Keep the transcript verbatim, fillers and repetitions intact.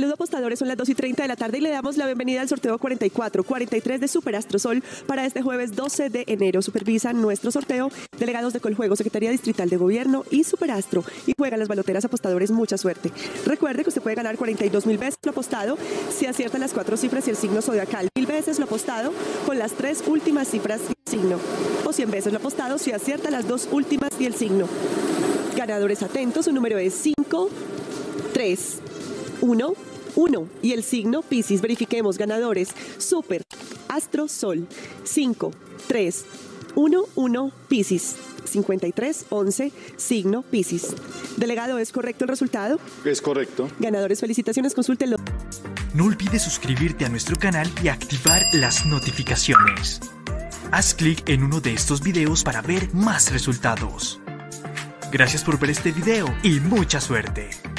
Saludos apostadores, son las dos y treinta de la tarde y le damos la bienvenida al sorteo cuarenta y cuatro cuarenta y tres de Súper Astro Sol para este jueves doce de enero. Supervisan nuestro sorteo delegados de Coljuego, Secretaría Distrital de Gobierno y Súper Astro. Y juegan las baloteras apostadores, mucha suerte. Recuerde que usted puede ganar cuarenta y dos mil veces lo apostado si acierta las cuatro cifras y el signo zodiacal, mil veces lo apostado con las tres últimas cifras y el signo, o cien veces lo apostado si acierta las dos últimas y el signo. Ganadores atentos, su número es cinco, tres, uno, uno y el signo Piscis. Verifiquemos, ganadores, Súper Astro Sol, cinco, tres, uno, uno, Piscis, cincuenta y tres, once, signo Piscis. Delegado, ¿es correcto el resultado? Es correcto. Ganadores, felicitaciones, consúltenlo. No olvides suscribirte a nuestro canal y activar las notificaciones. Haz clic en uno de estos videos para ver más resultados. Gracias por ver este video y mucha suerte.